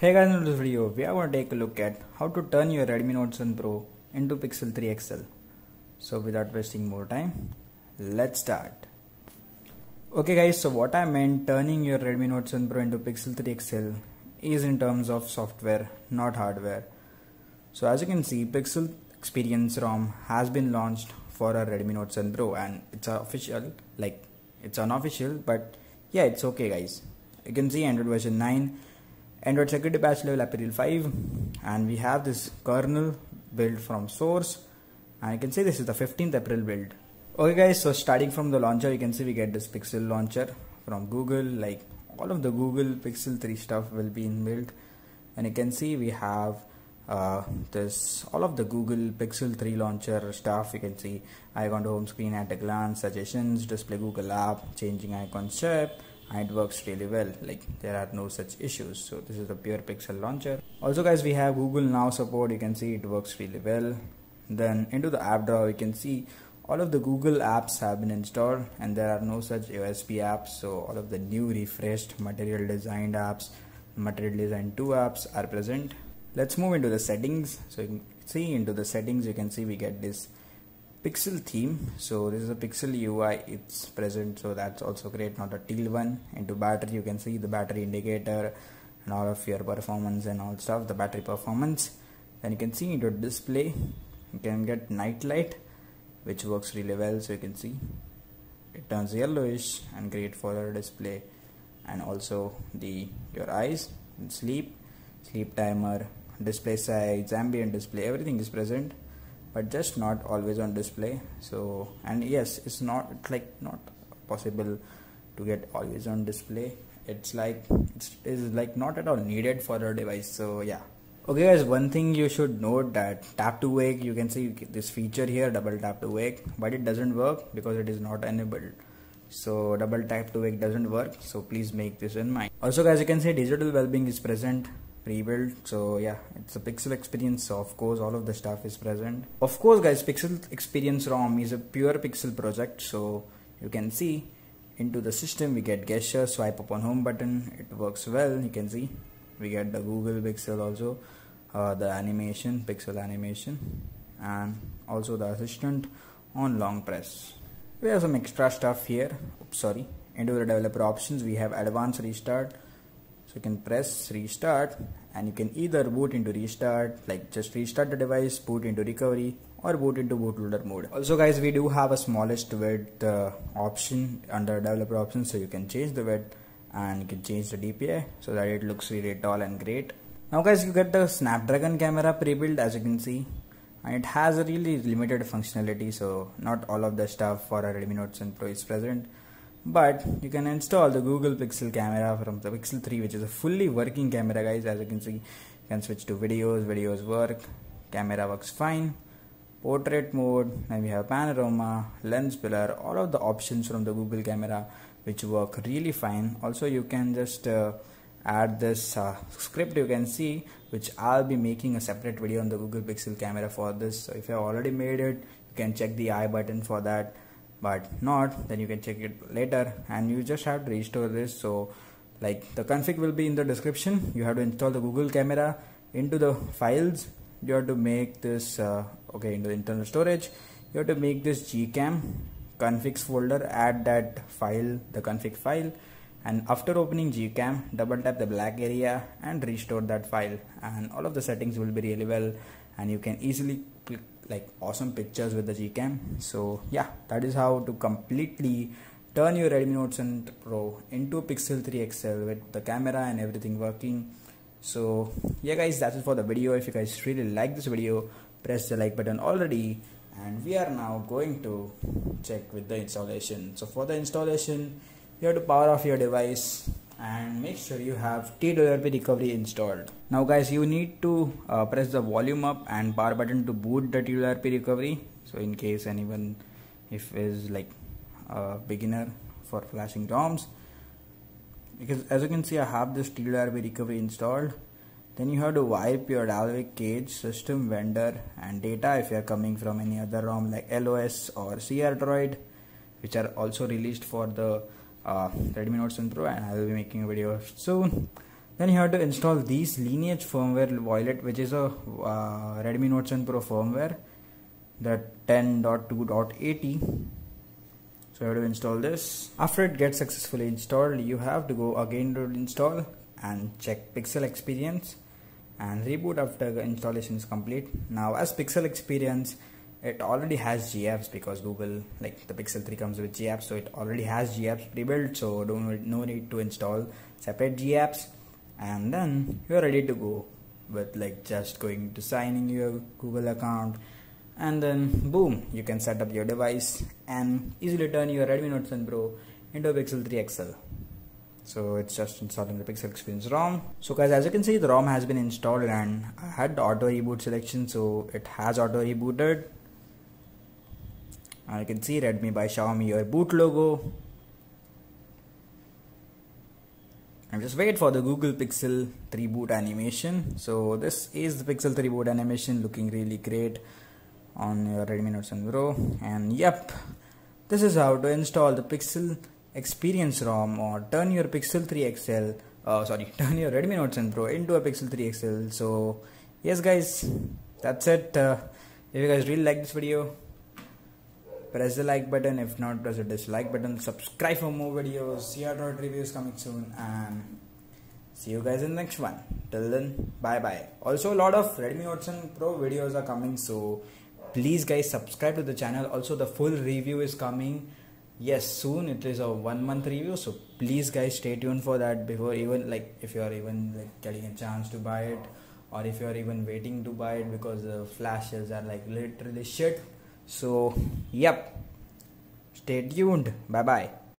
Hey guys, in this video we are going to take a look at how to turn your Redmi Note 7 Pro into Pixel 3 XL. So without wasting more time, let's start. Okay guys, so what I meant turning your Redmi Note 7 Pro into Pixel 3 XL is in terms of software, not hardware. So as you can see, Pixel Experience ROM has been launched for our Redmi Note 7 Pro and it's unofficial, but yeah, it's okay guys. You can see Android version 9. Android security patch level April 5, and we have this kernel build from source, and you can see this is the 15th April build. Okay guys, so starting from the launcher, you can see we get this Pixel launcher from Google. Like all of the Google Pixel 3 stuff will be inbuilt, and you can see we have all of the Google Pixel 3 launcher stuff. You can see icon to home screen at a glance, suggestions, display Google app, changing icon shape. It works really well, like there are no such issues. So this is the pure Pixel launcher. Also guys, we have Google Now support. You can see it works really well. Then into the app drawer, you can see all of the Google apps have been installed and there are no such OSP apps. So all of the new refreshed Material Designed apps, Material Design 2 apps are present. Let's move into the settings. So you can see into the settings, you can see we get this Pixel theme. So this is a Pixel UI, it's present, so that's also great, not a teal one. Into battery, you can see the battery indicator and all of your performance and all stuff, the battery performance. Then you can see into display, you can get night light, which works really well. So you can see it turns yellowish and great for your display, and also your eyes and sleep timer, display size, ambient display, everything is present. But just not always on display. So, and yes, it's not possible to get always on display. It's not at all needed for your device. So yeah. Okay guys, one thing you should note that tap to wake, you can see this feature here, double tap to wake, but it doesn't work because it is not enabled. So double tap to wake doesn't work. So please make this in mind. Also guys, you can say digital well-being is present. Rebuild. So yeah, it's a Pixel Experience, so of course all of the stuff is present. Of course guys, Pixel Experience ROM is a pure Pixel project. So you can see into the system we get gesture, swipe up on home button, it works well. You can see we get the Google Pixel, also the animation, Pixel animation, and also the assistant on long press. We have some extra stuff here. Oops, sorry. Into the developer options we have advanced restart. So you can press restart and you can either boot into restart, like just restart the device, boot into recovery, or boot into bootloader mode. Also guys, we do have a smallest width option under developer options. So you can change the width and you can change the DPI so that it looks really tall and great. Now guys, you get the Snapdragon camera pre-built, as you can see, and it has a really limited functionality. So not all of the stuff for Redmi Note 7 Pro is present. But you can install the Google Pixel camera from the Pixel 3, which is a fully working camera guys. As you can see, you can switch to videos work, camera works fine, portrait mode, and we have panorama, lens blur, all of the options from the Google camera which work really fine. Also you can just add this script, you can see, which I'll be making a separate video on the Google Pixel camera for this. So if you have already made it, you can check the I button for that. But not, then you can check it later, and you just have to restore this. So like the config will be in the description. You have to install the Google camera. Into the files, you have to make this into the internal storage, you have to make this GCam configs folder, add that file, the config file, and after opening GCam, double tap the black area and restore that file, and all of the settings will be really well, and you can easily click like awesome pictures with the GCam. So yeah, that is how to completely turn your Redmi Note 7 Pro into Pixel 3 XL with the camera and everything working. So yeah guys, that's it for the video. If you guys really like this video, press the like button already, and we are now going to check with the installation. So for the installation, you have to power off your device and make sure you have TWRP recovery installed. Now guys, you need to press the volume up and power button to boot the TWRP recovery. So in case anyone is like a beginner for flashing ROMs, because as you can see I have this TWRP recovery installed. Then you have to wipe your dalvik cage, system, vendor, and data if you are coming from any other ROM like LOS or CRDroid, which are also released for the Redmi Note 7 Pro, and I will be making a video soon. Then you have to install these Lineage firmware wallet, which is a Redmi Note 7 Pro firmware, the 10.2.80. So you have to install this. After it gets successfully installed, you have to go again to install and check Pixel Experience and reboot after the installation is complete. Now as Pixel Experience, it already has GApps because Google, like the Pixel 3 comes with GApps, so it already has GApps pre-built, so no need to install separate GApps. And then you're ready to go with like just going to signing your Google account, and then boom, you can set up your device and easily turn your Redmi Note 7 Pro into a Pixel 3 XL. So it's just installing the Pixel Experience ROM. So guys, as you can see, the ROM has been installed and I had the auto reboot selection, so it has auto rebooted. And you can see Redmi by Xiaomi, your boot logo. And just wait for the Google Pixel 3 boot animation. So this is the Pixel 3 boot animation, looking really great on your Redmi Note 7 Pro. And yep, this is how to install the Pixel Experience ROM or turn your Redmi Note 7 Pro into a Pixel 3 XL. So yes guys, that's it. If you guys really like this video, press the like button. If not, press the dislike button. Subscribe for more videos. CRDroid reviews coming soon, and see you guys in the next one. Till then, bye bye. Also, a lot of Redmi Note 7 Pro videos are coming, so please guys subscribe to the channel. Also, the full review is coming. Yes, soon. It is a 1 month review, so please guys stay tuned for that. Before even like if you are even like getting a chance to buy it, or if you are even waiting to buy it because the flash sales are like literally shit. So yep, stay tuned. Bye bye.